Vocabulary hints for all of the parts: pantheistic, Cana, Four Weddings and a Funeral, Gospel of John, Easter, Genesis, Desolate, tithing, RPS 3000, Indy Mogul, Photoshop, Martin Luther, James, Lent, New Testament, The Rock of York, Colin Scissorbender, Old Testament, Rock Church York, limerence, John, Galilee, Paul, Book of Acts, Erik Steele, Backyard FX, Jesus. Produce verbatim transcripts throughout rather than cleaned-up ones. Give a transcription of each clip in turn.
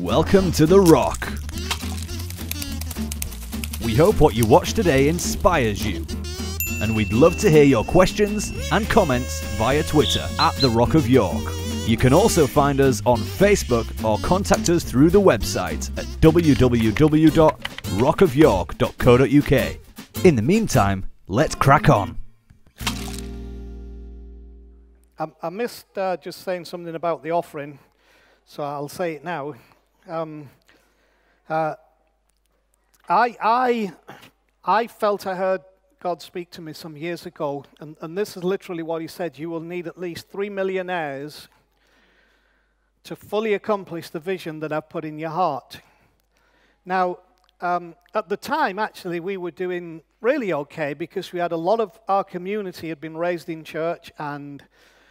Welcome to The Rock. We hope what you watch today inspires you, and we'd love to hear your questions and comments via Twitter at The Rock of York. You can also find us on Facebook or contact us through the website at w w w dot rock of york dot co dot u k. In the meantime, let's crack on. I, I missed uh, just saying something about the offering, so I'll say it now. Um, uh, I, I, I felt I heard God speak to me some years ago, and, and this is literally what he said: you will need at least three millionaires to fully accomplish the vision that I've put in your heart. Now, um, at the time, actually, we were doing really okay, because we had a lot of our community had been raised in church and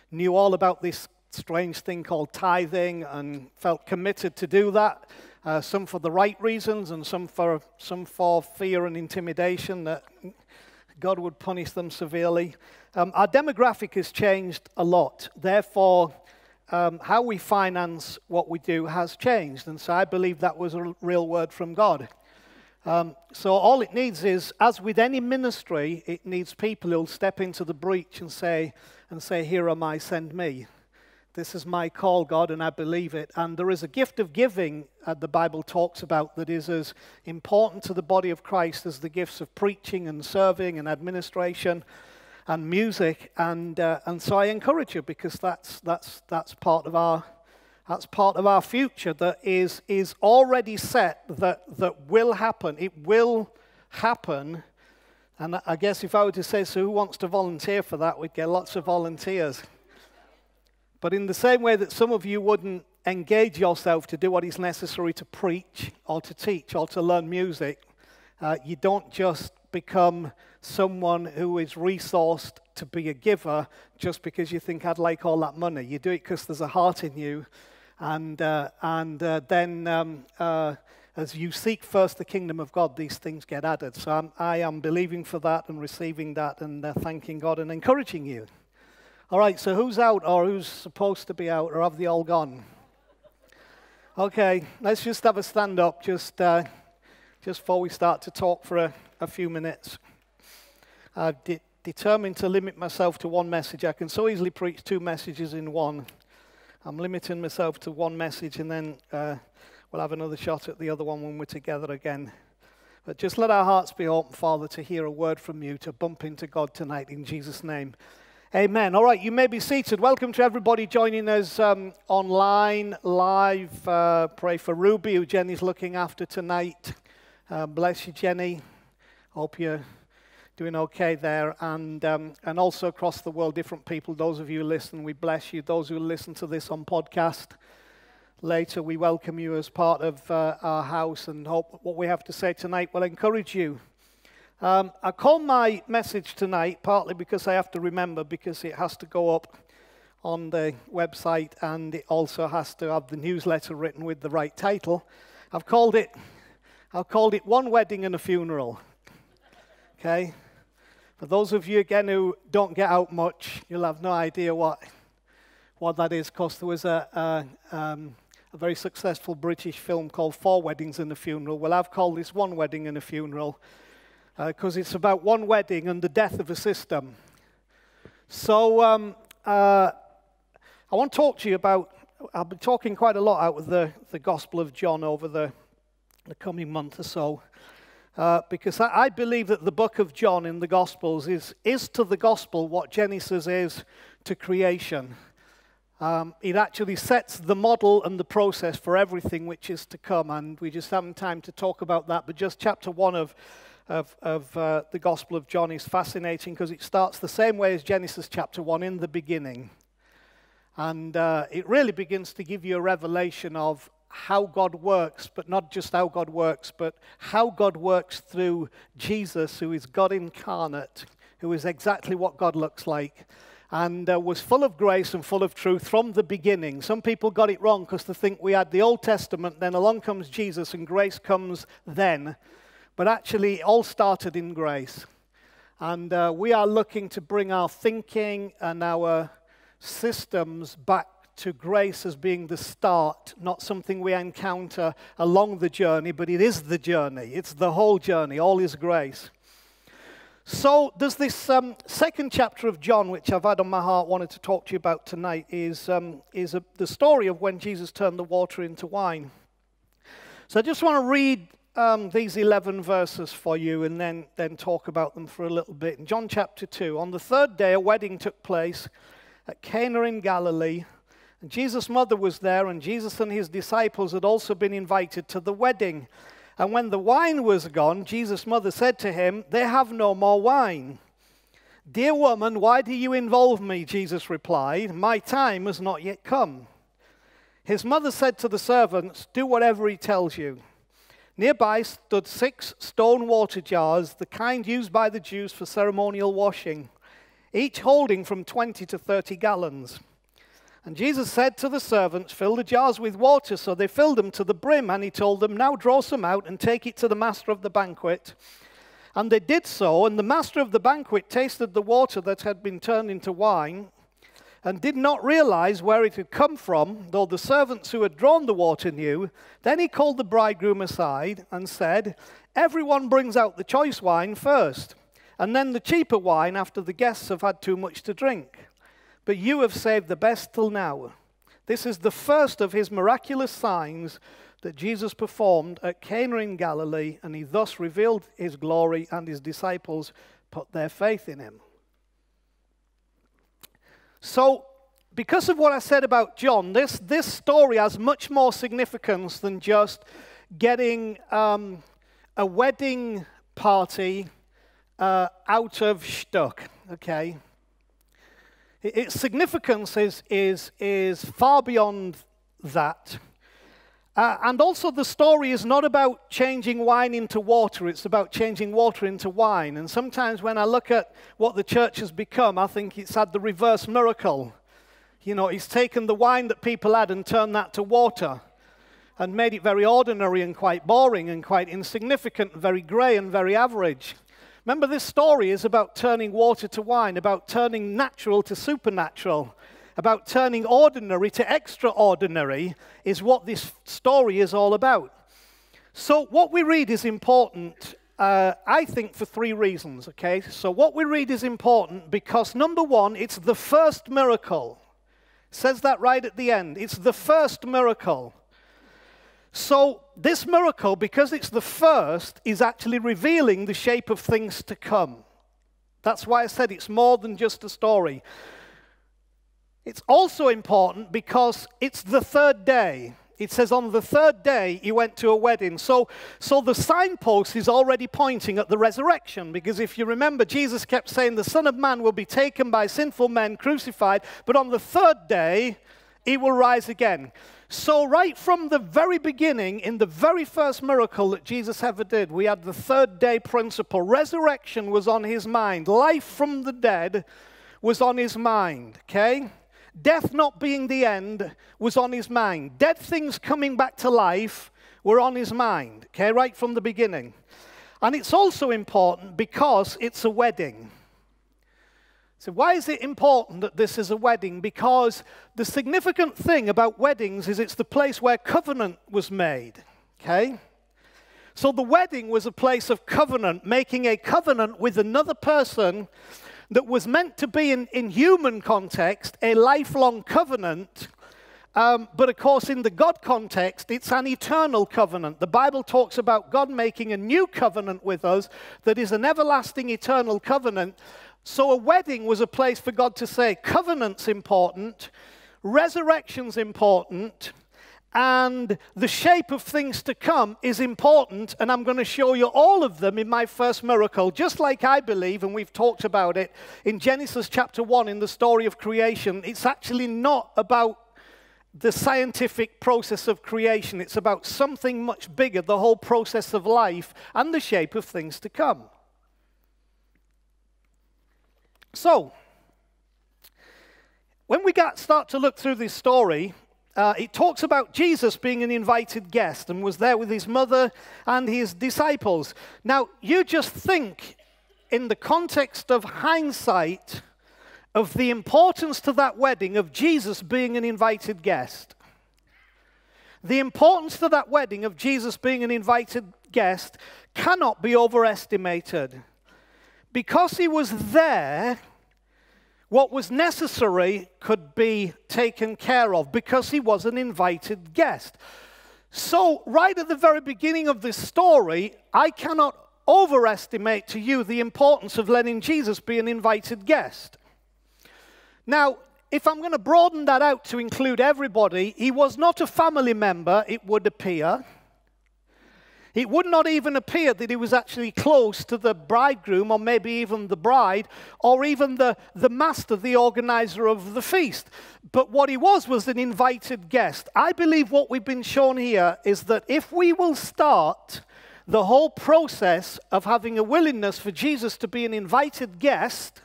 knew all about this strange thing called tithing and felt committed to do that, uh, some for the right reasons and some for, some for fear and intimidation that God would punish them severely. Um, our demographic has changed a lot. Therefore, um, how we finance what we do has changed. And so I believe that was a real word from God. Um, so all it needs is, as with any ministry, it needs people who'll step into the breach and say, and say, here am I, send me. This is my call, God, and I believe it. And there is a gift of giving that the Bible talks about that is as important to the body of Christ as the gifts of preaching and serving and administration and music. And uh, and so I encourage you, because that's that's that's part of our that's part of our future that is is already set, that that will happen. It will happen. And I guess if I were to say, so who wants to volunteer for that, we'd get lots of volunteers. But in the same way that some of you wouldn't engage yourself to do what is necessary to preach or to teach or to learn music, uh, you don't just become someone who is resourced to be a giver just because you think, I'd like all that money. You do it because there's a heart in you. And, uh, and uh, then um, uh, as you seek first the kingdom of God, these things get added. So I'm, I am believing for that and receiving that and uh, thanking God and encouraging you. All right, so who's out, or who's supposed to be out, or have they all gone? Okay, let's just have a stand up just uh, just before we start to talk for a, a few minutes. I've de determined to limit myself to one message. I can so easily preach two messages in one. I'm limiting myself to one message, and then uh, we'll have another shot at the other one when we're together again. But just let our hearts be open, Father, to hear a word from you, to bump into God tonight in Jesus' name. Amen. All right, you may be seated. Welcome to everybody joining us um, online, live. Uh, pray for Ruby, who Jenny's looking after tonight. Uh, bless you, Jenny. Hope you're doing okay there. And, um, and also across the world, different people. Those of you who listen, we bless you. Those who listen to this on podcast later, we welcome you as part of uh, our house, and hope what we have to say tonight will encourage you. Um, I call my message tonight partly because I have to remember, because it has to go up on the website and it also has to have the newsletter written with the right title. I've called it, I've called it One Wedding and a Funeral. Okay? For those of you again who don't get out much, you'll have no idea what what that is, because there was a, a, um, a very successful British film called Four Weddings and a Funeral. Well, I've called this One Wedding and a Funeral, because uh, it's about one wedding and the death of a system. So um, uh, I want to talk to you about, I've been talking quite a lot out of the, the Gospel of John over the, the coming month or so, uh, because I, I believe that the book of John in the Gospels is, is to the Gospel what Genesis is to creation. Um, it actually sets the model and the process for everything which is to come, and we just haven't time to talk about that, but just chapter one of of, of uh, the Gospel of John is fascinating, because it starts the same way as Genesis chapter one, in the beginning. And uh, it really begins to give you a revelation of how God works, but not just how God works, but how God works through Jesus, who is God incarnate, who is exactly what God looks like, and uh, was full of grace and full of truth from the beginning. Some people got it wrong because they think we had the Old Testament, then along comes Jesus, and grace comes then. But actually, it all started in grace. And uh, we are looking to bring our thinking and our systems back to grace as being the start, not something we encounter along the journey, but it is the journey. It's the whole journey. All is grace. So there's this um, second chapter of John, which I've had on my heart, wanted to talk to you about tonight, is, um, is a, the story of when Jesus turned the water into wine. So I just want to read um, these eleven verses for you and then, then talk about them for a little bit. In John chapter two, on the third day a wedding took place at Cana in Galilee, and Jesus' mother was there, and Jesus and his disciples had also been invited to the wedding. And when the wine was gone, Jesus' mother said to him, "They have no more wine." "Dear woman, why do you involve me?" Jesus replied, "My time has not yet come." His mother said to the servants, "Do whatever he tells you." Nearby stood six stone water jars, the kind used by the Jews for ceremonial washing, each holding from twenty to thirty gallons. And Jesus said to the servants, "Fill the jars with water." So they filled them to the brim, and he told them, "Now draw some out and take it to the master of the banquet." And they did so, and the master of the banquet tasted the water that had been turned into wine and did not realize where it had come from, though the servants who had drawn the water knew. Then he called the bridegroom aside and said, "Everyone brings out the choice wine first, and then the cheaper wine after the guests have had too much to drink. But you have saved the best till now." This is the first of his miraculous signs that Jesus performed at Cana in Galilee, and he thus revealed his glory, and his disciples put their faith in him. So, because of what I said about John, this, this story has much more significance than just getting um, a wedding party uh, out of shtuck, okay? Its significance is, is, is far beyond that. Uh, and also the story is not about changing wine into water, it's about changing water into wine. And sometimes when I look at what the church has become, I think it's had the reverse miracle. You know, it's taken the wine that people had and turned that to water and made it very ordinary and quite boring and quite insignificant, very grey and very average. Remember, this story is about turning water to wine, about turning natural to supernatural, about turning ordinary to extraordinary, is what this story is all about. So what we read is important, uh, I think, for three reasons, okay? So what we read is important because, number one, it's the first miracle. It says that right at the end. It's the first miracle. So this miracle, because it's the first, is actually revealing the shape of things to come. That's why I said it's more than just a story. It's also important because it's the third day. It says on the third day he went to a wedding. So, so the signpost is already pointing at the resurrection, because if you remember, Jesus kept saying the Son of Man will be taken by sinful men, crucified, but on the third day he will rise again. So right from the very beginning, in the very first miracle that Jesus ever did, we had the third day principle. Resurrection was on his mind. Life from the dead was on his mind, okay? Death not being the end was on his mind. Dead things coming back to life were on his mind, okay, right from the beginning. And it's also important because it's a wedding. So why is it important that this is a wedding? Because the significant thing about weddings is it's the place where covenant was made, okay? So the wedding was a place of covenant, making a covenant with another person that was meant to be, in, in human context, a lifelong covenant. Um, but of course, in the God context, it's an eternal covenant. The Bible talks about God making a new covenant with us that is an everlasting, eternal covenant. So a wedding was a place for God to say, covenant's important, resurrection's important, and the shape of things to come is important, and I'm going to show you all of them in my first miracle, just like I believe, and we've talked about it, in Genesis chapter one, in the story of creation. It's actually not about the scientific process of creation. It's about something much bigger, the whole process of life and the shape of things to come. So, when we got, start to look through this story, uh, it talks about Jesus being an invited guest and was there with his mother and his disciples. Now, you just think in the context of hindsight of the importance to that wedding of Jesus being an invited guest. The importance to that wedding of Jesus being an invited guest cannot be overestimated. Because he was there, what was necessary could be taken care of because he was an invited guest. So, right at the very beginning of this story, I cannot overestimate to you the importance of letting Jesus be an invited guest. Now, if I'm going to broaden that out to include everybody, he was not a family member, it would appear. It would not even appear that he was actually close to the bridegroom or maybe even the bride or even the, the master, the organizer of the feast. But what he was was an invited guest. I believe what we've been shown here is that if we will start the whole process of having a willingness for Jesus to be an invited guest,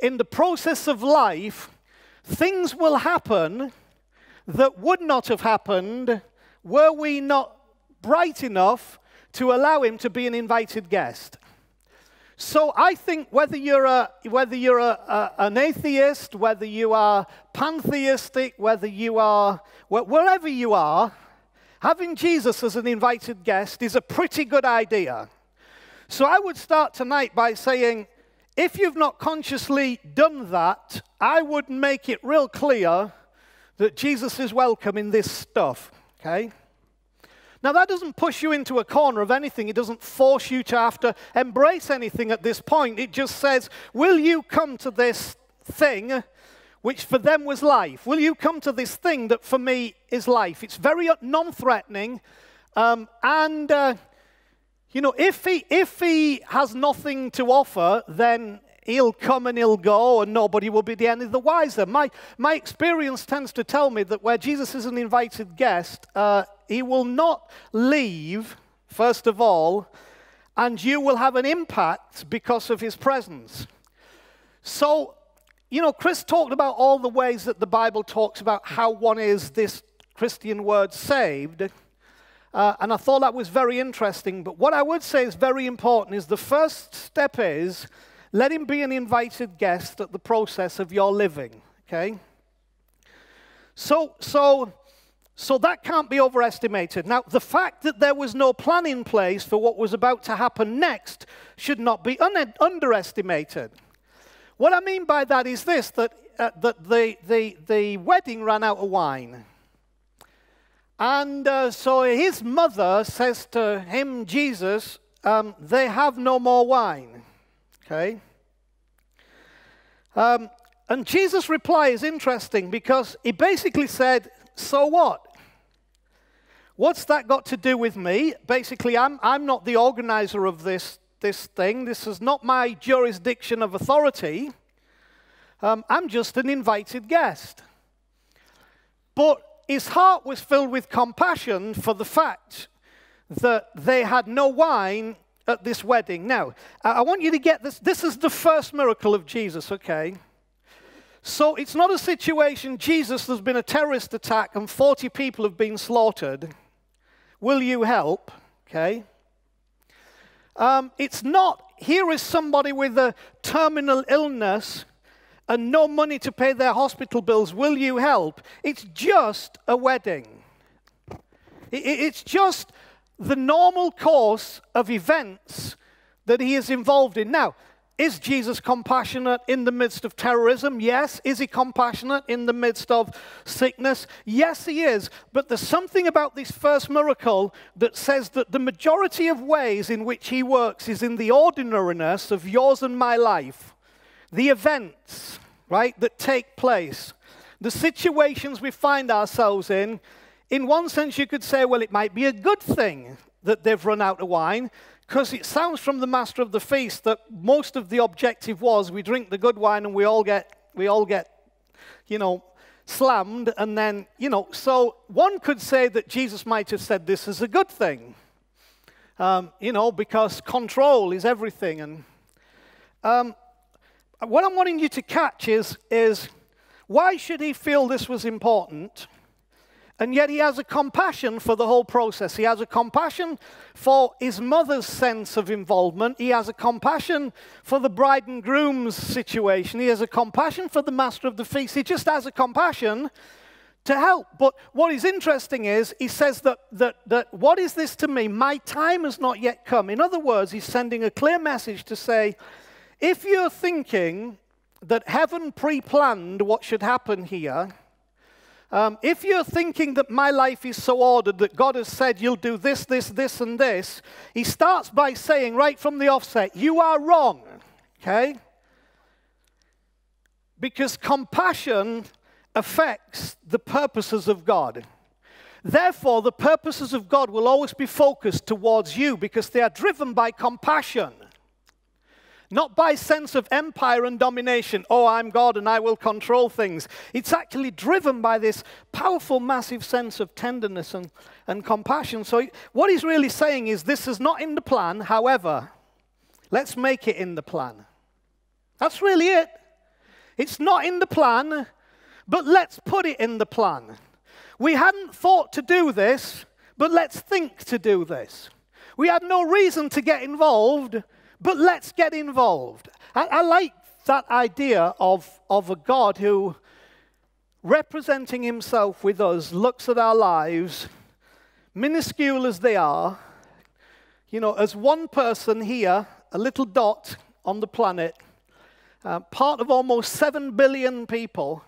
in the process of life, things will happen that would not have happened were we not bright enough to allow him to be an invited guest. So I think whether you're, a, whether you're a, a, an atheist, whether you are pantheistic, whether you are, wh wherever you are, having Jesus as an invited guest is a pretty good idea. So I would start tonight by saying, if you've not consciously done that, I would make it real clear that Jesus is welcome in this stuff, okay? Now, that doesn't push you into a corner of anything. It doesn't force you to have to embrace anything at this point. It just says, will you come to this thing which for them was life? Will you come to this thing that for me is life? It's very non-threatening. Um, and, uh, you know, if he, if he has nothing to offer, then he'll come and he'll go, and nobody will be the any the wiser. My, my experience tends to tell me that where Jesus is an invited guest, uh, he will not leave, first of all, and you will have an impact because of his presence. So, you know, Chris talked about all the ways that the Bible talks about how one is, this Christian word, saved. Uh, and I thought that was very interesting. But what I would say is very important is the first step is, let him be an invited guest at the process of your living, okay? So, so, so that can't be overestimated. Now, the fact that there was no plan in place for what was about to happen next should not be un underestimated. What I mean by that is this, that, uh, that the, the, the wedding ran out of wine. And uh, so his mother says to him, Jesus, um, they have no more wine. Okay. Um, and Jesus' reply is interesting because he basically said, so what? What's that got to do with me? Basically, I'm, I'm not the organizer of this, this thing. This is not my jurisdiction of authority. Um, I'm just an invited guest. But his heart was filled with compassion for the fact that they had no wine at this wedding. Now, I want you to get this. This is the first miracle of Jesus, okay? So it's not a situation, Jesus, there's been a terrorist attack and forty people have been slaughtered. Will you help? Okay? Um, it's not, here is somebody with a terminal illness and no money to pay their hospital bills. Will you help? It's just a wedding. It's just the normal course of events that he is involved in. Now, is Jesus compassionate in the midst of terrorism? Yes. Is he compassionate in the midst of sickness? Yes, he is. But there's something about this first miracle that says that the majority of ways in which he works is in the ordinariness of yours and my life. The events, right, that take place. The situations we find ourselves in. In one sense, you could say, well, it might be a good thing that they've run out of wine, because it sounds from the master of the feast that most of the objective was we drink the good wine and we all get, we all get, you know, slammed. And then, you know, so one could say that Jesus might have said this is a good thing, um, you know, because control is everything. And um, what I'm wanting you to catch is, is why should he feel this was important? And yet he has a compassion for the whole process. He has a compassion for his mother's sense of involvement. He has a compassion for the bride and groom's situation. He has a compassion for the master of the feast. He just has a compassion to help. But what is interesting is he says that, that, that what is this to me? My time has not yet come. In other words, he's sending a clear message to say, if you're thinking that heaven pre-planned what should happen here, Um, if you're thinking that my life is so ordered that God has said you'll do this, this, this, and this, he starts by saying right from the offset, you are wrong, okay? Because compassion affects the purposes of God. Therefore, the purposes of God will always be focused towards you because they are driven by compassion. Not by sense of empire and domination, oh, I'm God and I will control things. It's actually driven by this powerful, massive sense of tenderness and, and compassion. So what he's really saying is this is not in the plan, however, let's make it in the plan. That's really it. It's not in the plan, but let's put it in the plan. We hadn't thought to do this, but let's think to do this. We had no reason to get involved, but let's get involved. I, I like that idea of, of a God who, representing himself with us, looks at our lives, minuscule as they are, you know, as one person here, a little dot on the planet, uh, part of almost seven billion people.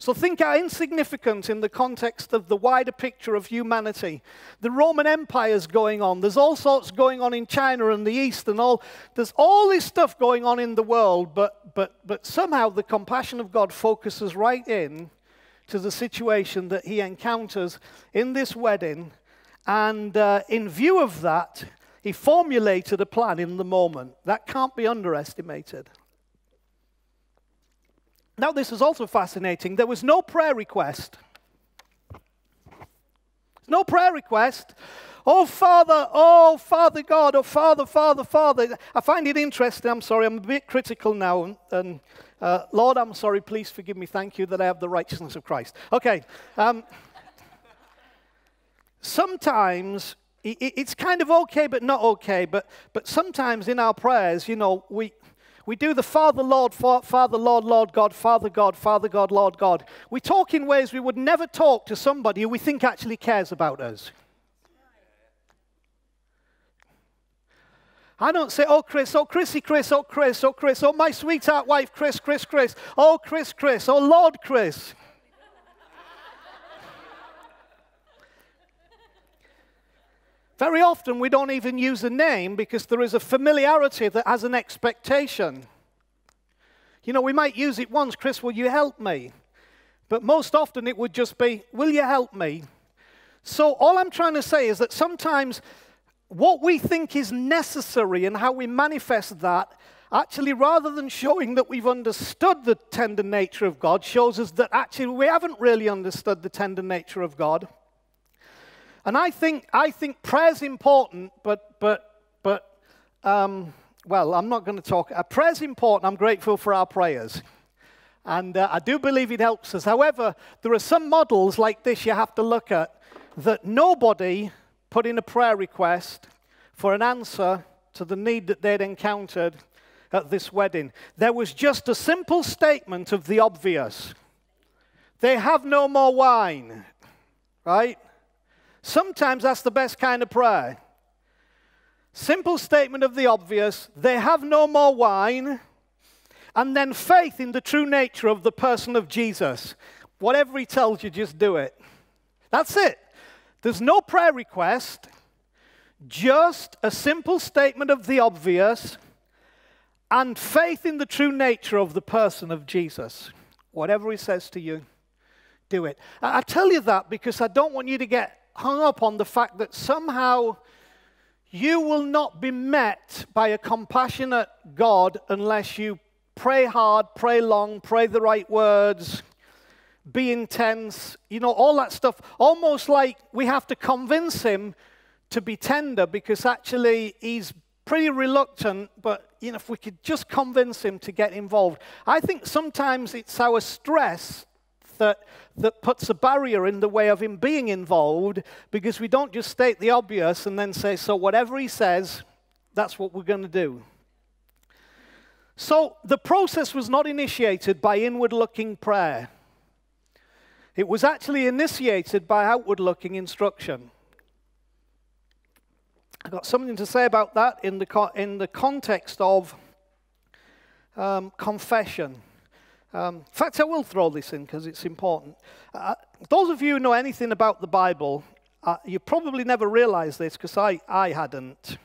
So think how insignificant in the context of the wider picture of humanity. The Roman Empire's going on. There's all sorts going on in China and the East and all. There's all this stuff going on in the world, but, but, but somehow the compassion of God focuses right in to the situation that he encounters in this wedding. And uh, in view of that, he formulated a plan in the moment. That can't be underestimated. Now, this is also fascinating. There was no prayer request. No prayer request. Oh, Father, oh, Father God, oh, Father, Father, Father. I find it interesting. I'm sorry, I'm a bit critical now. And uh, Lord, I'm sorry, please forgive me. Thank you that I have the righteousness of Christ. Okay. Um, sometimes it's kind of okay, but not okay. But, but sometimes in our prayers, you know, we... We do the Father, Lord, Father, Lord, Lord God, Father God, Father God, Lord God. We talk in ways we would never talk to somebody who we think actually cares about us. I don't say, oh, Chris, oh, Chrissy, Chris, oh, Chris, oh, Chris, oh, my sweetheart wife, Chris, Chris, Chris, oh, Chris, Chris, oh, Lord, Chris. Very often, we don't even use a name because there is a familiarity that has an expectation. You know, we might use it once, Chris, will you help me? But most often, it would just be, will you help me? So all I'm trying to say is that sometimes what we think is necessary and how we manifest that, actually, rather than showing that we've understood the tender nature of God, shows us that actually we haven't really understood the tender nature of God. And I think, I think prayer's important, but, but, but um, well, I'm not going to talk. Uh, prayer's important. I'm grateful for our prayers. And uh, I do believe it helps us. However, there are some models like this you have to look at that nobody put in a prayer request for an answer to the need that they'd encountered at this wedding. There was just a simple statement of the obvious. They have no more wine, right? Sometimes that's the best kind of prayer. Simple statement of the obvious, they have no more wine, and then faith in the true nature of the person of Jesus. Whatever he tells you, just do it. That's it. There's no prayer request, just a simple statement of the obvious, and faith in the true nature of the person of Jesus. Whatever he says to you, do it. I tell you that because I don't want you to get hung up on the fact that somehow you will not be met by a compassionate God unless you pray hard, pray long, pray the right words, be intense, you know, all that stuff. Almost like we have to convince him to be tender because actually he's pretty reluctant, but you know, if we could just convince him to get involved. I think sometimes it's our stress that, that puts a barrier in the way of him being involved, because we don't just state the obvious and then say, so whatever he says, that's what we're going to do. So the process was not initiated by inward-looking prayer. It was actually initiated by outward-looking instruction. I've got something to say about that in the, co in the context of um, confession. Um, in fact, I will throw this in because it's important. Uh, those of you who know anything about the Bible, uh, you probably never realized this because I, I hadn't.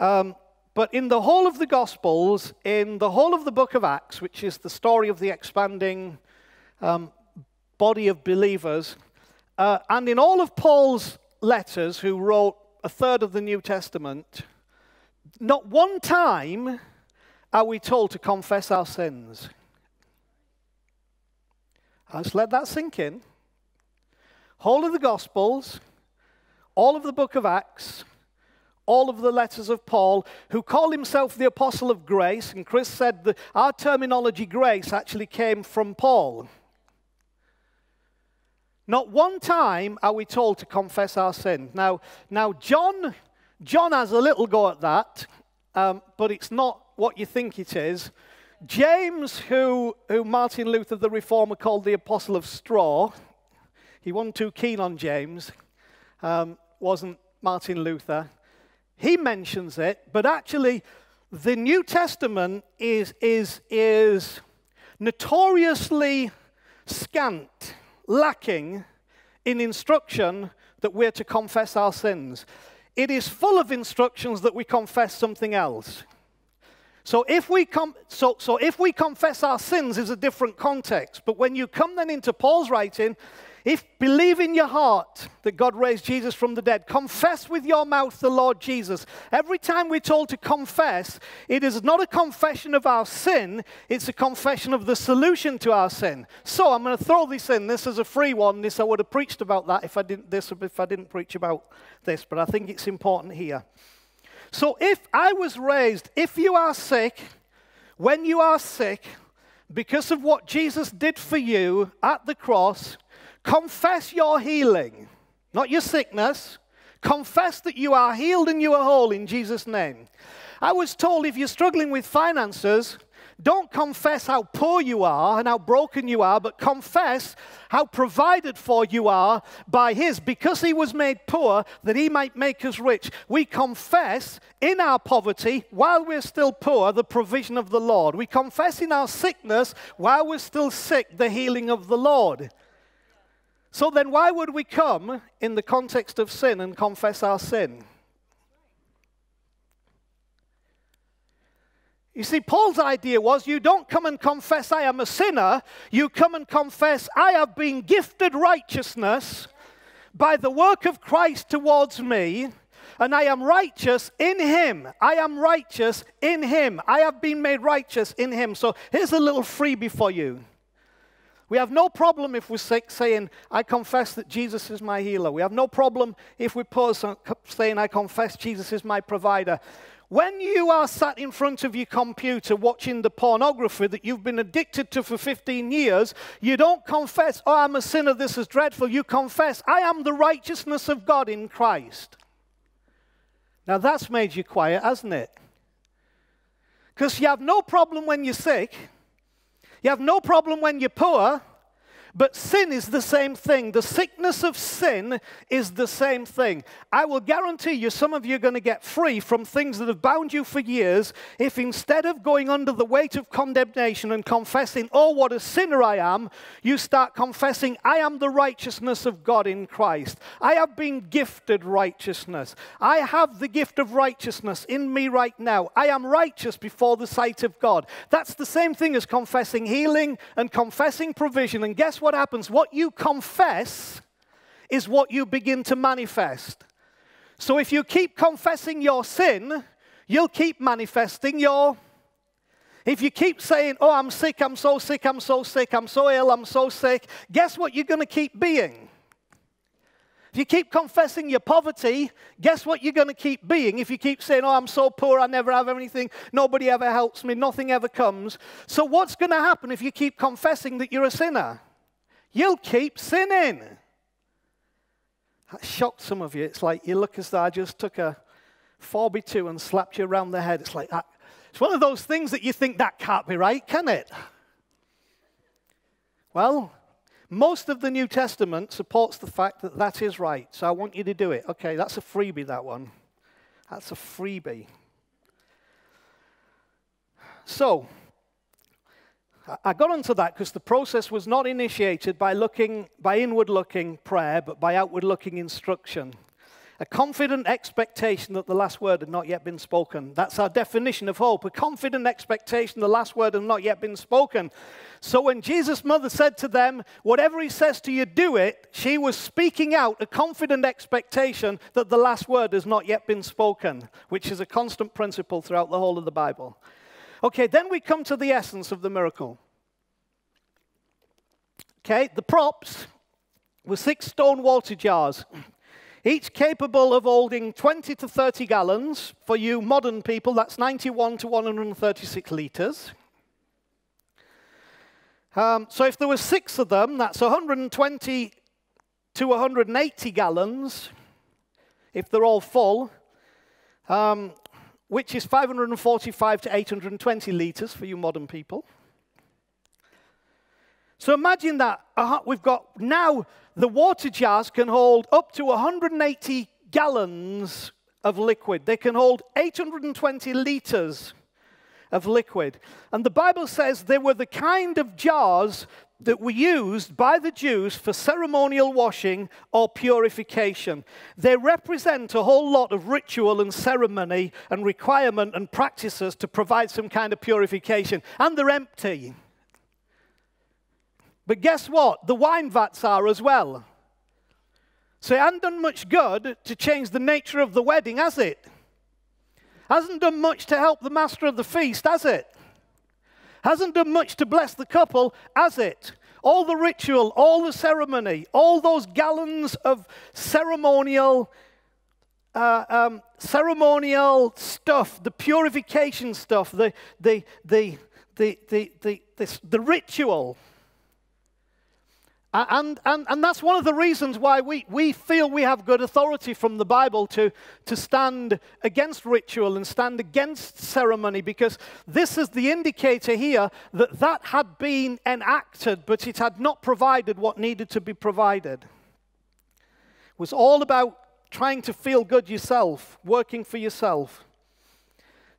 Um, But in the whole of the Gospels, in the whole of the Book of Acts, which is the story of the expanding um, body of believers, uh, and in all of Paul's letters, who wrote a third of the New Testament, not one time are we told to confess our sins. I just let that sink in. Whole of the Gospels, all of the Book of Acts, all of the letters of Paul, who called himself the Apostle of Grace, and Chris said that our terminology grace actually came from Paul. Not one time are we told to confess our sin. Now, now John, John has a little go at that, um, but it's not what you think it is. James, who, who Martin Luther the Reformer called the Apostle of Straw, he wasn't too keen on James, um, wasn't Martin Luther. He mentions it, but actually the New Testament is, is, is notoriously scant, lacking in instruction that we're to confess our sins. It is full of instructions that we confess something else. So if we, com so, so if we confess our sins is a different context, but when you come then into Paul's writing, if believe in your heart that God raised Jesus from the dead, confess with your mouth the Lord Jesus. Every time we're told to confess, it is not a confession of our sin, it's a confession of the solution to our sin. So I'm going to throw this in. This is a free one. This I would have preached about that if I didn't, this, if I didn't preach about this, but I think it's important here. So if I was raised, if you are sick, when you are sick, because of what Jesus did for you at the cross, confess your healing, not your sickness. Confess that you are healed and you are whole in Jesus' name. I was told if you're struggling with finances, don't confess how poor you are and how broken you are, but confess how provided for you are by His, because He was made poor, that He might make us rich. We confess in our poverty, while we're still poor, the provision of the Lord. We confess in our sickness, while we're still sick, the healing of the Lord. So then why would we come in the context of sin and confess our sin? You see, Paul's idea was you don't come and confess I am a sinner. You come and confess I have been gifted righteousness by the work of Christ towards me. And I am righteous in Him. I am righteous in Him. I have been made righteous in Him. So here's a little freebie for you. We have no problem if we're sick saying, I confess that Jesus is my healer. We have no problem if we're poor saying, I confess Jesus is my provider. When you are sat in front of your computer watching the pornography that you've been addicted to for fifteen years, you don't confess, oh, I'm a sinner, this is dreadful. You confess, I am the righteousness of God in Christ. Now that's made you quiet, hasn't it? Because you have no problem when you're sick. You have no problem when you're poor, but sin is the same thing. The sickness of sin is the same thing. I will guarantee you some of you are going to get free from things that have bound you for years if instead of going under the weight of condemnation and confessing, oh, what a sinner I am, you start confessing, I am the righteousness of God in Christ. I have been gifted righteousness. I have the gift of righteousness in me right now. I am righteous before the sight of God. That's the same thing as confessing healing and confessing provision. And guess what happens? What you confess is what you begin to manifest. So if you keep confessing your sin, you'll keep manifesting your... If you keep saying, oh, I'm sick, I'm so sick, I'm so sick, I'm so ill, I'm so sick, guess what you're going to keep being? If you keep confessing your poverty, guess what you're going to keep being? If you keep saying, oh, I'm so poor, I never have anything, nobody ever helps me, nothing ever comes. So what's going to happen if you keep confessing that you're a sinner? You'll keep sinning. That shocked some of you. It's like you look as though I just took a four by two and slapped you around the head. It's like that. It's one of those things that you think, that can't be right, can it? Well, most of the New Testament supports the fact that that is right, so I want you to do it. Okay, that's a freebie, that one. That's a freebie. So, I got onto that because the process was not initiated by looking, by inward-looking prayer, but by outward-looking instruction. A confident expectation that the last word had not yet been spoken. That's our definition of hope. A confident expectation the last word had not yet been spoken. So when Jesus' mother said to them, whatever he says to you, do it, she was speaking out a confident expectation that the last word has not yet been spoken, which is a constant principle throughout the whole of the Bible. Okay, then we come to the essence of the miracle. Okay, the props were six stone water jars, each capable of holding twenty to thirty gallons. For you modern people, that's ninety-one to one hundred thirty-six litres. Um, so if there were six of them, that's one hundred twenty to one hundred eighty gallons, if they're all full, um, which is five hundred forty-five to eight hundred twenty litres for you modern people. So imagine that. Uh-huh, we've got now the water jars can hold up to one hundred eighty gallons of liquid. They can hold eight hundred twenty liters of liquid. And the Bible says they were the kind of jars that were used by the Jews for ceremonial washing or purification. They represent a whole lot of ritual and ceremony and requirement and practices to provide some kind of purification. And they're empty. But guess what? The wine vats are as well. So it hasn't done much good to change the nature of the wedding, has it? Hasn't done much to help the master of the feast, has it? Hasn't done much to bless the couple, has it? All the ritual, all the ceremony, all those gallons of ceremonial uh, um, ceremonial stuff, the purification stuff, the the the the the the, the, the ritual. And, and, and that's one of the reasons why we, we feel we have good authority from the Bible to, to stand against ritual and stand against ceremony, because this is the indicator here that that had been enacted, but it had not provided what needed to be provided. It was all about trying to feel good yourself, working for yourself.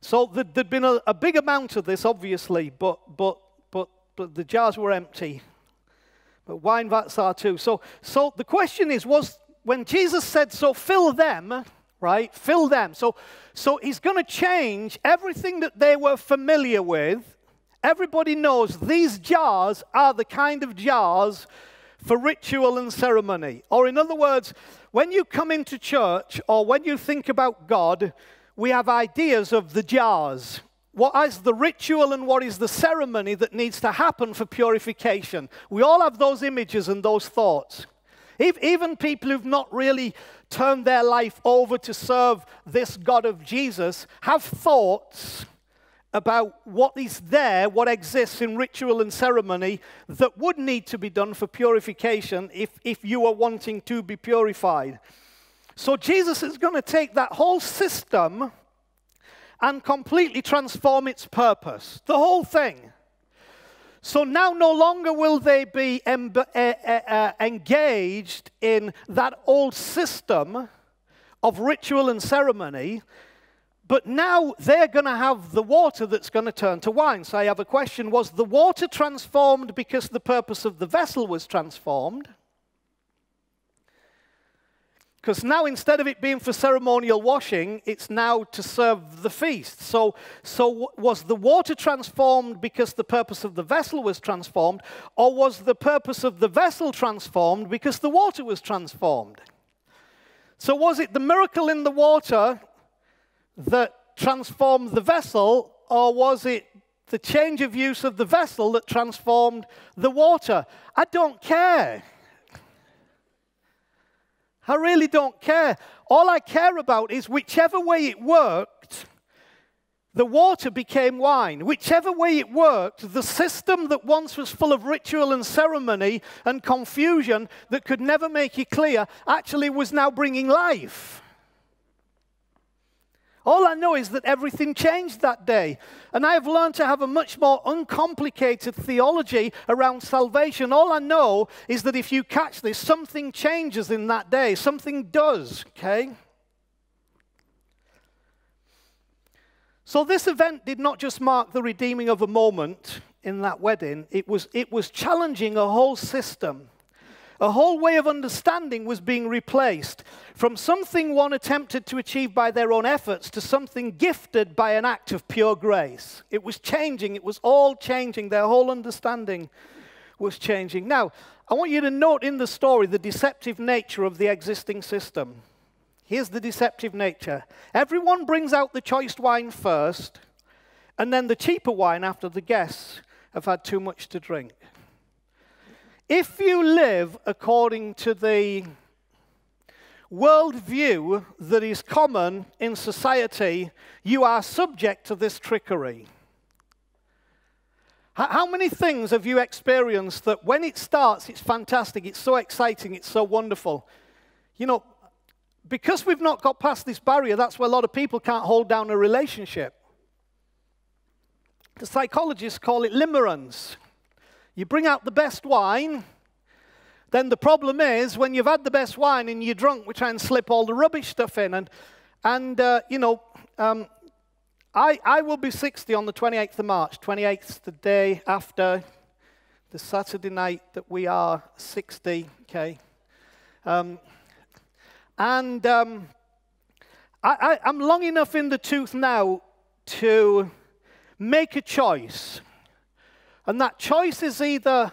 So there'd, there'd been a, a big amount of this, obviously, but, but, but, but the jars were empty. But wine vats are too. So, so the question is, was when Jesus said, so fill them, right, fill them. So, so he's going to change everything that they were familiar with. Everybody knows these jars are the kind of jars for ritual and ceremony. Or in other words, when you come into church or when you think about God, we have ideas of the jars. What is the ritual and what is the ceremony that needs to happen for purification? We all have those images and those thoughts. If, even people who've not really turned their life over to serve this God of Jesus have thoughts about what is there, what exists in ritual and ceremony that would need to be done for purification if, if you are wanting to be purified. So Jesus is going to take that whole system and completely transform its purpose, the whole thing. So now no longer will they be em uh, uh, engaged in that old system of ritual and ceremony, but now they're going to have the water that's going to turn to wine. So I have a question. Was the water transformed because the purpose of the vessel was transformed? Because now, instead of it being for ceremonial washing, it's now to serve the feast. So, so was the water transformed because the purpose of the vessel was transformed, or was the purpose of the vessel transformed because the water was transformed? So was it the miracle in the water that transformed the vessel, or was it the change of use of the vessel that transformed the water? I don't care. I really don't care. All I care about is whichever way it worked, the water became wine. Whichever way it worked, the system that once was full of ritual and ceremony and confusion that could never make you clear actually was now bringing life. All I know is that everything changed that day. And I have learned to have a much more uncomplicated theology around salvation. All I know is that if you catch this, something changes in that day. Something does, okay? So this event did not just mark the redeeming of a moment in that wedding. It was, it was challenging a whole system. A whole way of understanding was being replaced from something one attempted to achieve by their own efforts to something gifted by an act of pure grace. It was changing. It was all changing. Their whole understanding was changing. Now, I want you to note in the story the deceptive nature of the existing system. Here's the deceptive nature. Everyone brings out the choice wine first, and then the cheaper wine after the guests have had too much to drink. If you live according to the worldview that is common in society, you are subject to this trickery. How many things have you experienced that when it starts, it's fantastic, it's so exciting, it's so wonderful? You know, because we've not got past this barrier, that's where a lot of people can't hold down a relationship. The psychologists call it limerence. You bring out the best wine, then the problem is when you've had the best wine and you're drunk, we try and slip all the rubbish stuff in. And, and uh, you know, um, I, I will be sixty on the twenty-eighth of March. twenty-eighth's the day after the Saturday night that we are sixty, okay? Um, and um, I, I, I'm long enough in the tooth now to make a choice. And that choice is either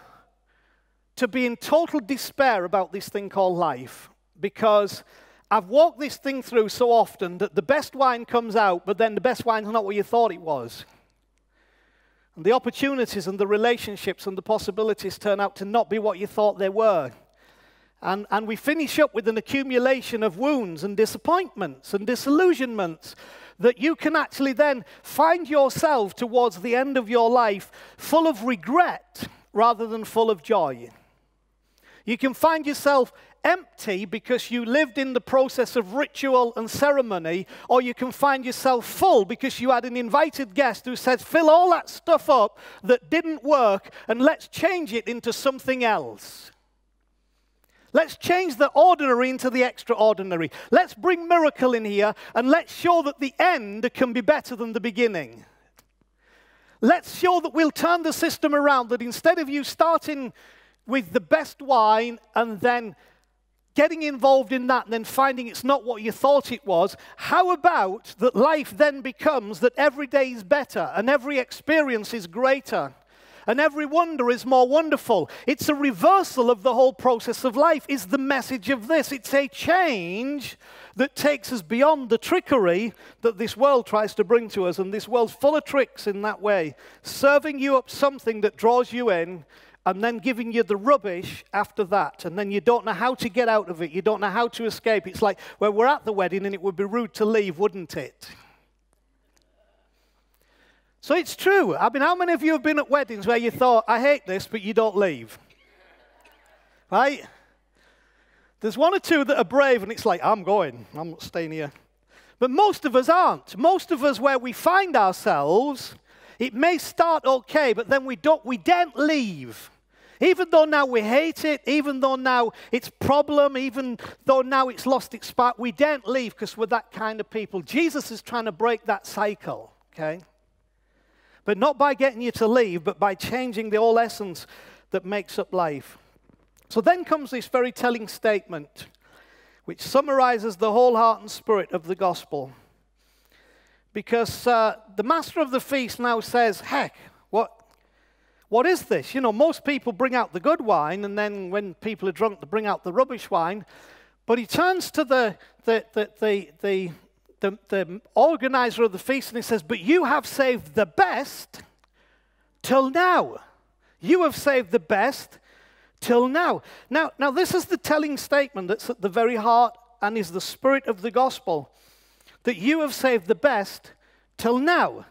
to be in total despair about this thing called life, because I've walked this thing through so often that the best wine comes out, but then the best wine's not what you thought it was. And the opportunities and the relationships and the possibilities turn out to not be what you thought they were. And, and we finish up with an accumulation of wounds and disappointments and disillusionments that you can actually then find yourself towards the end of your life full of regret rather than full of joy. You can find yourself empty because you lived in the process of ritual and ceremony, or you can find yourself full because you had an invited guest who said, fill all that stuff up that didn't work and let's change it into something else. Let's change the ordinary into the extraordinary. Let's bring miracle in here, and let's show that the end can be better than the beginning. Let's show that we'll turn the system around, that instead of you starting with the best wine and then getting involved in that and then finding it's not what you thought it was, how about that life then becomes that every day is better and every experience is greater? And every wonder is more wonderful. It's a reversal of the whole process of life, is the message of this. It's a change that takes us beyond the trickery that this world tries to bring to us. And this world's full of tricks in that way, serving you up something that draws you in and then giving you the rubbish after that. And then you don't know how to get out of it. You don't know how to escape. It's like, well, we're at the wedding and it would be rude to leave, wouldn't it? So it's true. I mean, how many of you have been at weddings where you thought, I hate this, but you don't leave? Right? There's one or two that are brave, and it's like, I'm going. I'm not staying here. But most of us aren't. Most of us, where we find ourselves, it may start okay, but then we don't, we daren't leave. Even though now we hate it, even though now it's a problem, even though now it's lost its spark, we daren't leave because we're that kind of people. Jesus is trying to break that cycle, okay? But not by getting you to leave, but by changing the whole essence that makes up life. So then comes this very telling statement, which summarizes the whole heart and spirit of the gospel. Because uh, the master of the feast now says, heck, what, what is this? You know, most people bring out the good wine, and then when people are drunk, they bring out the rubbish wine. But he turns to the... the, the, the, the The, the organizer of the feast, and he says, but you have saved the best till now. You have saved the best till now. Now, now this is the telling statement that's at the very heart and is the spirit of the gospel, that you have saved the best till now.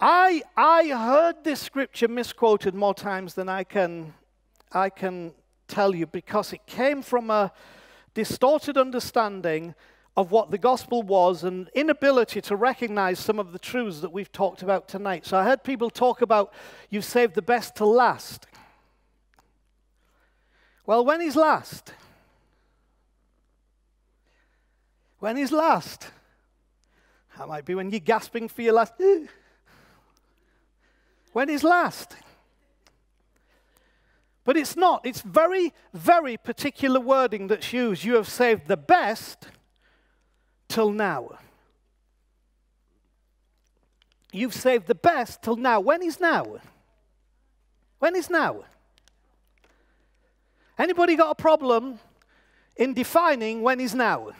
I, I heard this scripture misquoted more times than I can, I can tell you, because it came from a distorted understanding of what the gospel was and inability to recognize some of the truths that we've talked about tonight. So I heard people talk about, you've saved the best to last. Well, when is last? When is last? That might be when you're gasping for your last. When is last? But it's not. It's very, very particular wording that's used. You have saved the best till now. You've saved the best till now. When is now? When is now? Anybody got a problem in defining when is now?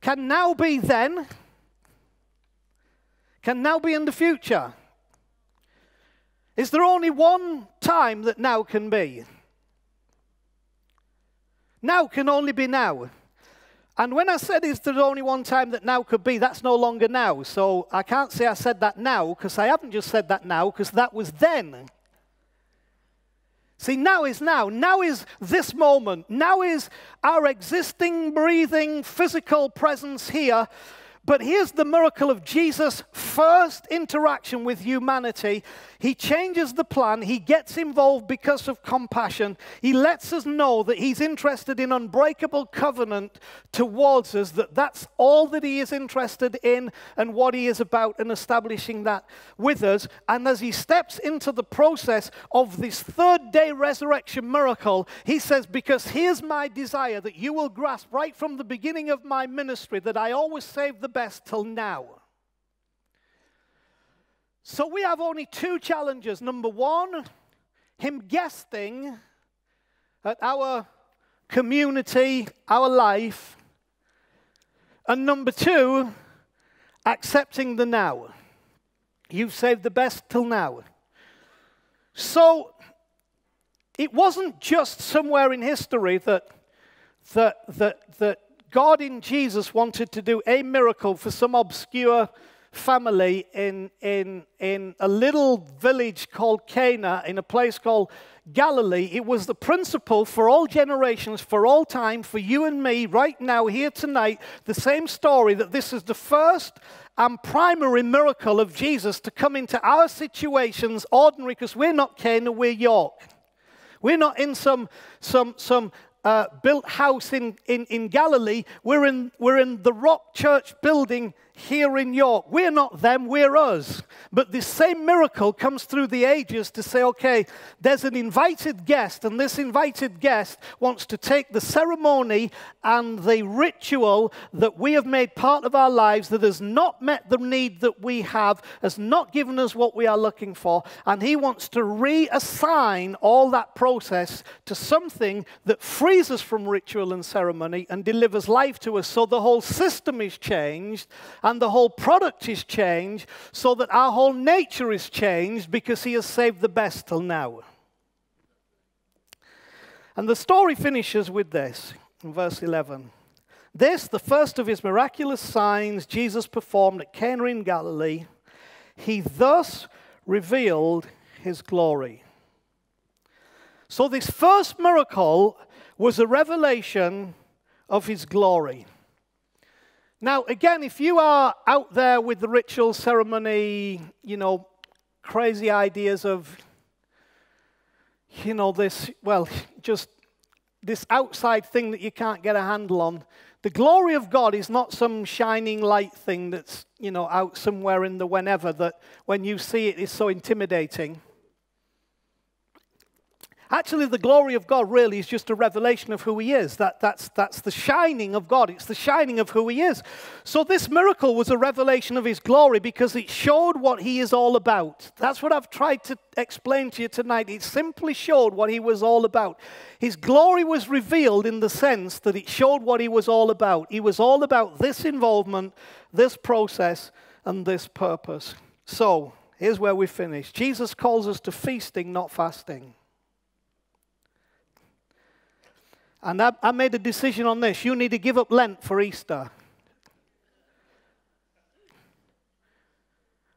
Can now be then? Can now be in the future? Is there only one time that now can be? Now can only be now. And when I said is there only one time that now could be, that's no longer now. So I can't say I said that now, because I haven't just said that now, because that was then. See, now is now. Now is this moment. Now is our existing, breathing, physical presence here. But here's the miracle of Jesus' first interaction with humanity. He changes the plan. He gets involved because of compassion. He lets us know that he's interested in unbreakable covenant towards us, that that's all that he is interested in and what he is about, and establishing that with us. And as he steps into the process of this third day resurrection miracle, he says, because here's my desire that you will grasp right from the beginning of my ministry, that I always save the best till now. So we have only two challenges. Number one, him guessing at our community, our life. And number two, accepting the now. You've saved the best till now. So it wasn't just somewhere in history that that that that God in Jesus wanted to do a miracle for some obscure family in, in, in a little village called Cana, in a place called Galilee. It was the principle for all generations, for all time, for you and me, right now, here tonight, the same story, that this is the first and primary miracle of Jesus to come into our situations, ordinary, because we're not Cana, we're York. We're not in some, some, some, Uh, built house in, in, in Galilee. We're in, we're in the Rock Church building here in York. We're not them, we're us. But this same miracle comes through the ages to say, okay, there's an invited guest, and this invited guest wants to take the ceremony and the ritual that we have made part of our lives, that has not met the need that we have, has not given us what we are looking for, and he wants to reassign all that process to something that frees us from ritual and ceremony and delivers life to us. So the whole system is changed, and the whole product is changed, so that our whole nature is changed, because he has saved the best till now. And the story finishes with this in verse eleven. This, the first of his miraculous signs Jesus performed at Cana in Galilee, he thus revealed his glory. So this first miracle was a revelation of his glory. Now, again, if you are out there with the ritual ceremony, you know, crazy ideas of, you know, this, well, just this outside thing that you can't get a handle on, the glory of God is not some shining light thing that's, you know, out somewhere in the whenever, that when you see it is so intimidating. Actually, the glory of God really is just a revelation of who he is. That, that's, that's the shining of God. It's the shining of who he is. So this miracle was a revelation of his glory, because it showed what he is all about. That's what I've tried to explain to you tonight. It simply showed what he was all about. His glory was revealed in the sense that it showed what he was all about. He was all about this involvement, this process, and this purpose. So here's where we finish. Jesus calls us to feasting, not fasting. And I, I made a decision on this. You need to give up Lent for Easter.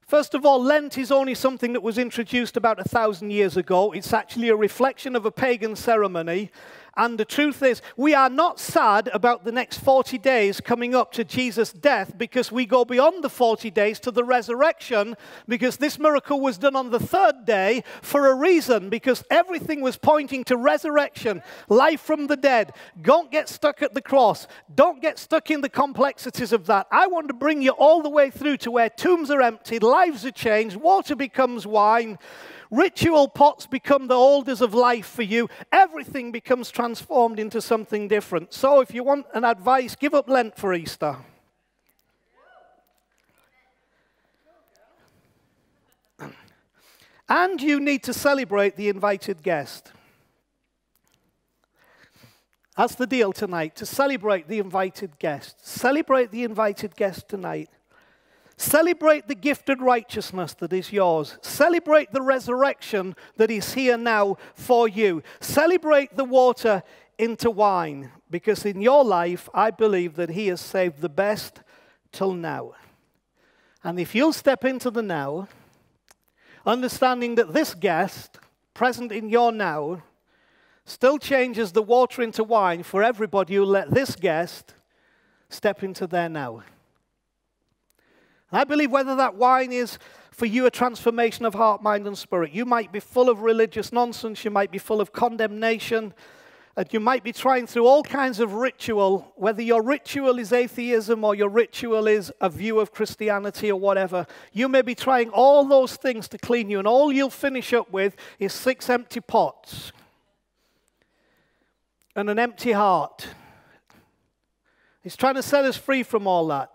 First of all, Lent is only something that was introduced about a thousand years ago. It's actually a reflection of a pagan ceremony. And the truth is, we are not sad about the next forty days coming up to Jesus' death, because we go beyond the forty days to the resurrection, because this miracle was done on the third day for a reason, because everything was pointing to resurrection, life from the dead. Don't get stuck at the cross. Don't get stuck in the complexities of that. I want to bring you all the way through to where tombs are empty, lives are changed, water becomes wine, ritual pots become the altars of life for you. Everything becomes transformed into something different. So if you want an advice, give up Lent for Easter. And you need to celebrate the invited guest. That's the deal tonight, to celebrate the invited guest. Celebrate the invited guest tonight. Celebrate the gifted righteousness that is yours. Celebrate the resurrection that is here now for you. Celebrate the water into wine, because in your life, I believe that he has saved the best till now. And if you'll step into the now, understanding that this guest present in your now still changes the water into wine for everybody who let this guest step into their now. I believe whether that wine is for you a transformation of heart, mind, and spirit. You might be full of religious nonsense. You might be full of condemnation. And you might be trying through all kinds of ritual, whether your ritual is atheism or your ritual is a view of Christianity or whatever. You may be trying all those things to clean you, and all you'll finish up with is six empty pots and an empty heart. He's trying to set us free from all that.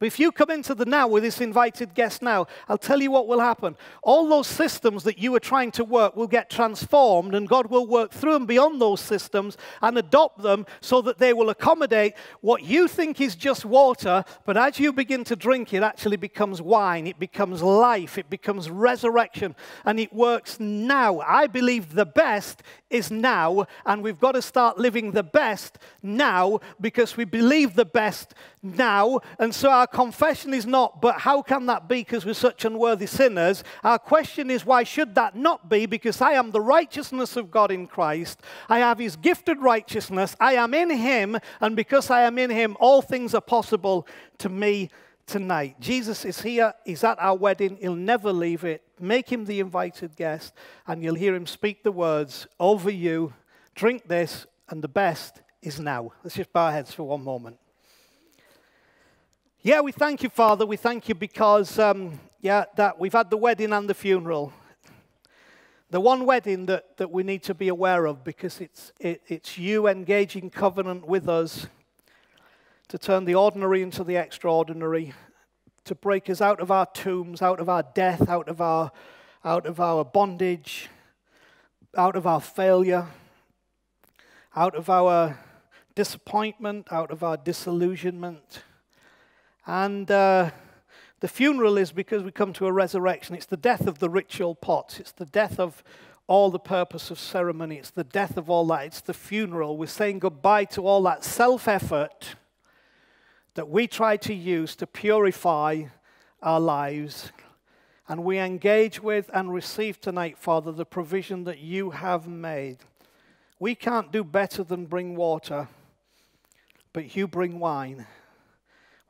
But if you come into the now with this invited guest now, I'll tell you what will happen. All those systems that you were trying to work will get transformed, and God will work through and beyond those systems and adopt them so that they will accommodate what you think is just water, but as you begin to drink, it actually becomes wine. It becomes life. It becomes resurrection, and it works now. I believe the best is now, and we've got to start living the best now because we believe the best now, and so our Our confession is not, but how can that be because we're such unworthy sinners? Our question is, why should that not be? Because I am the righteousness of God in Christ. I have his gifted righteousness. I am in him, and because I am in him, all things are possible to me tonight. Jesus is here. He's at our wedding. He'll never leave it. Make him the invited guest, and you'll hear him speak the words over you. Drink this, and the best is now. Let's just bow our heads for one moment. Yeah, we thank you, Father. We thank you because, um, yeah, that we've had the wedding and the funeral. The one wedding that, that we need to be aware of, because it's, it, it's you engaging covenant with us to turn the ordinary into the extraordinary, to break us out of our tombs, out of our death, out of our, out of our bondage, out of our failure, out of our disappointment, out of our disillusionment. And uh, the funeral is because we come to a resurrection. It's the death of the ritual pots. It's the death of all the purpose of ceremony. It's the death of all that. It's the funeral. We're saying goodbye to all that self-effort that we try to use to purify our lives. And we engage with and receive tonight, Father, the provision that you have made. We can't do better than bring water, but you bring wine.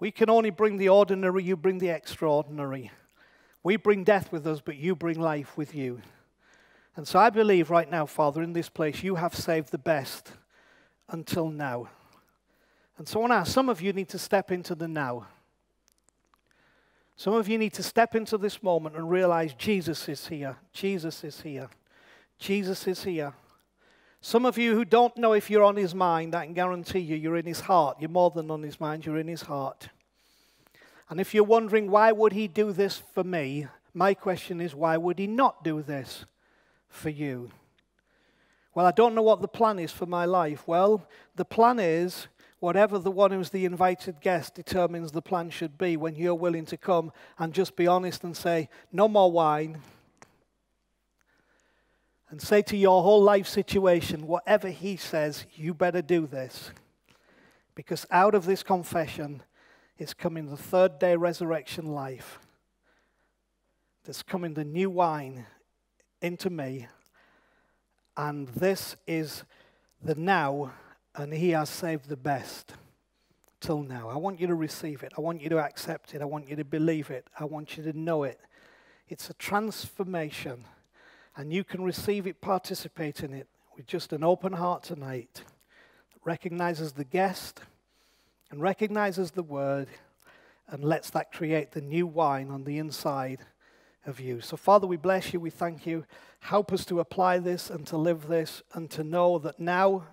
We can only bring the ordinary, you bring the extraordinary. We bring death with us, but you bring life with you. And so I believe right now, Father, in this place, you have saved the best until now. And so now, some of you need to step into the now. Some of you need to step into this moment and realize Jesus is here. Jesus is here. Jesus is here. Some of you who don't know if you're on his mind, I can guarantee you, you're in his heart. You're more than on his mind, you're in his heart. And if you're wondering, why would he do this for me? My question is, why would he not do this for you? Well, I don't know what the plan is for my life. Well, the plan is, whatever the one who's the invited guest determines the plan should be, when you're willing to come and just be honest and say, no more wine. and say to your whole life situation, whatever he says, you better do this. Because out of this confession is coming the third day resurrection life. There's coming the new wine into me. And this is the now, and he has saved the best till now. I want you to receive it. I want you to accept it. I want you to believe it. I want you to know it. It's a transformation, and you can receive it, participate in it with just an open heart tonight that recognizes the guest and recognizes the word and lets that create the new wine on the inside of you. So, Father, we bless you, we thank you. Help us to apply this and to live this and to know that now,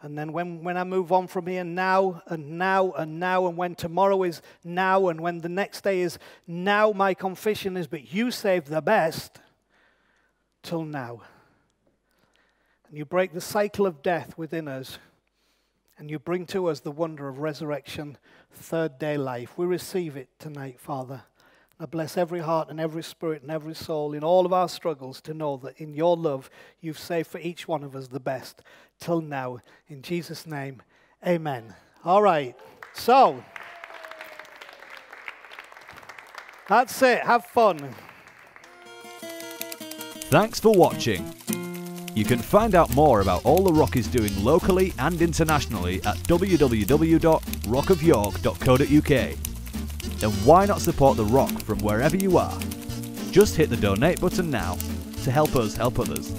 and then when, when I move on from here, now and now and now, and when tomorrow is now, and when the next day is now, my confession is, but you saved the best till now. And you break the cycle of death within us, and you bring to us the wonder of resurrection, third day life. We receive it tonight, Father. I bless every heart and every spirit and every soul in all of our struggles to know that in your love, you've saved for each one of us the best till now. In Jesus' name, amen. All right. So, that's it. Have fun. Thanks for watching. You can find out more about all The Rock is doing locally and internationally at w w w dot rock of york dot co dot u k. Then why not support The Rock from wherever you are? Just hit the donate button now to help us help others.